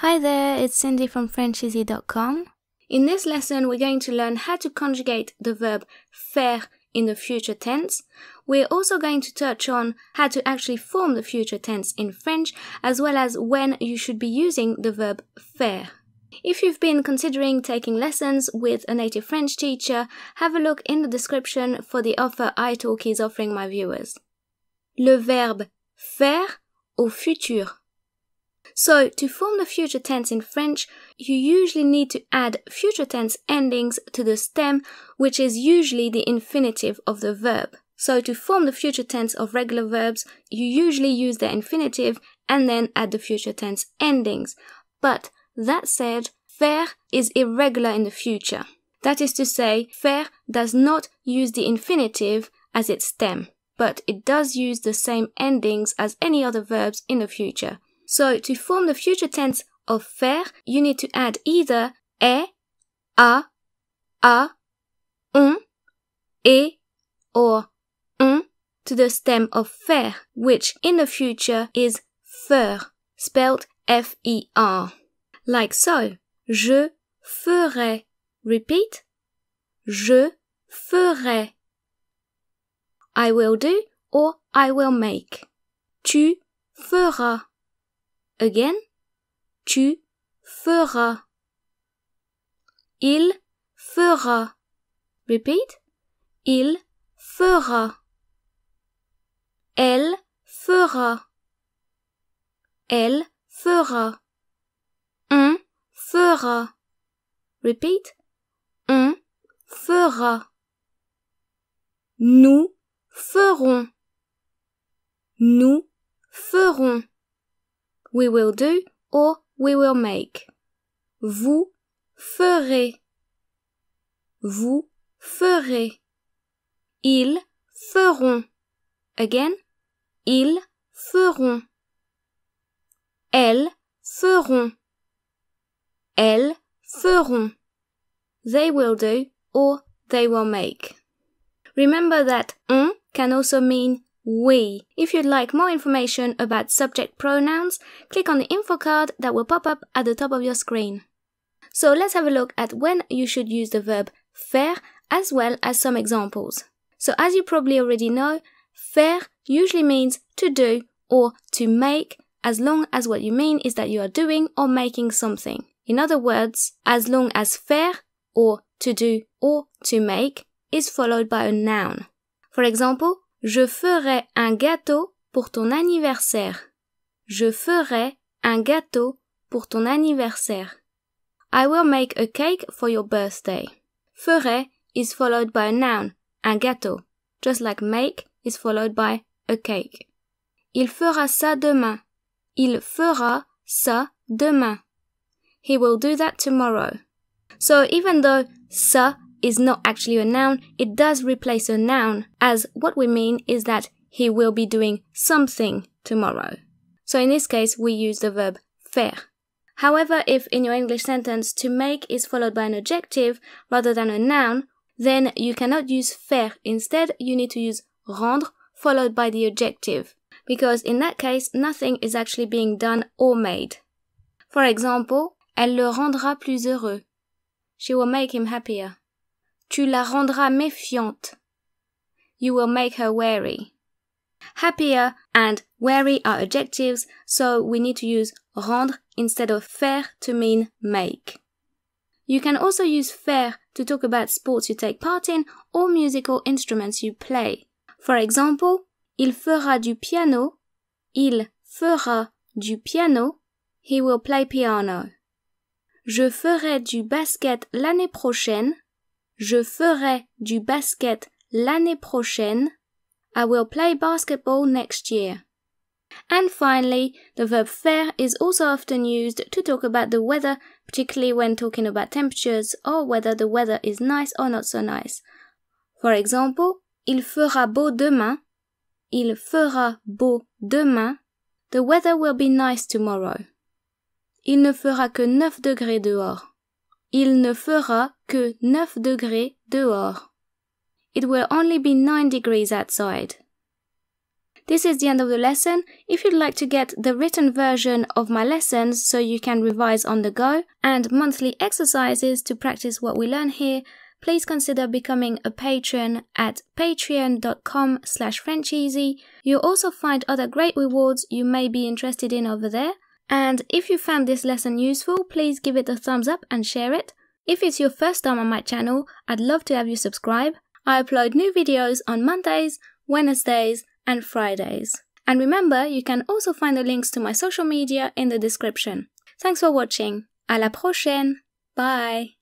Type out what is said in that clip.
Hi there, it's Cindy from Frencheezee.com. In this lesson, we're going to learn how to conjugate the verb faire in the future tense. We're also going to touch on how to actually form the future tense in French, as well as when you should be using the verb faire. If you've been considering taking lessons with a native French teacher, have a look in the description for the offer italki is offering my viewers. Le verbe faire au futur. So, to form the future tense in French, you usually need to add future tense endings to the stem, which is usually the infinitive of the verb. So, to form the future tense of regular verbs, you usually use their infinitive and then add the future tense endings. But, that said, faire is irregular in the future. That is to say, faire does not use the infinitive as its stem, but it does use the same endings as any other verbs in the future. So, to form the future tense of faire, you need to add either est, a, on, et, or on to the stem of faire, which in the future is faire, spelled F-E-R. Like so, je ferai. Repeat, je ferai. I will do or I will make. Tu feras. Again, tu feras. Il fera. Repeat. Il fera. Elle fera. Elle fera. On fera. Repeat. On fera. Nous ferons. Nous ferons. We will do or we will make. Vous ferez. Vous ferez. Ils feront. Again, ils feront. Elles feront. Elles feront. They will do or they will make. Remember that on can also mean we. If you'd like more information about subject pronouns, click on the info card that will pop up at the top of your screen. So let's have a look at when you should use the verb faire as well as some examples. So as you probably already know, faire usually means to do or to make, as long as what you mean is that you are doing or making something. In other words, as long as faire or to do or to make is followed by a noun. For example, je ferai un gâteau pour ton anniversaire. Je ferai un gâteau pour ton anniversaire. I will make a cake for your birthday. Ferai is followed by a noun, un gâteau, just like make is followed by a cake. Il fera ça demain. Il fera ça demain. He will do that tomorrow. So even though ça is not actually a noun, it does replace a noun, as what we mean is that he will be doing something tomorrow. So in this case, we use the verb faire. However, if in your English sentence to make is followed by an adjective rather than a noun, then you cannot use faire. Instead, you need to use rendre followed by the adjective, because in that case, nothing is actually being done or made. For example, elle le rendra plus heureux. She will make him happier. Tu la rendras méfiante. You will make her wary. Happier and wary are adjectives, so we need to use rendre instead of faire to mean make. You can also use faire to talk about sports you take part in or musical instruments you play. For example, il fera du piano. Il fera du piano. He will play piano. Je ferai du basket l'année prochaine. Je ferai du basket l'année prochaine. I will play basketball next year. And finally, the verb faire is also often used to talk about the weather, particularly when talking about temperatures or whether the weather is nice or not so nice. For example, il fera beau demain. Il fera beau demain. The weather will be nice tomorrow. Il ne fera que 9 degrés dehors. Il ne fera que 9 degrés dehors. It will only be 9 degrees outside. This is the end of the lesson. If you'd like to get the written version of my lessons so you can revise on the go and monthly exercises to practice what we learn here, please consider becoming a patron at patreon.com/Frencheezee. You'll also find other great rewards you may be interested in over there. And if you found this lesson useful, please give it a thumbs up and share it. If it's your first time on my channel, I'd love to have you subscribe. I upload new videos on Mondays, Wednesdays and Fridays. And remember, you can also find the links to my social media in the description. Thanks for watching. À la prochaine. Bye.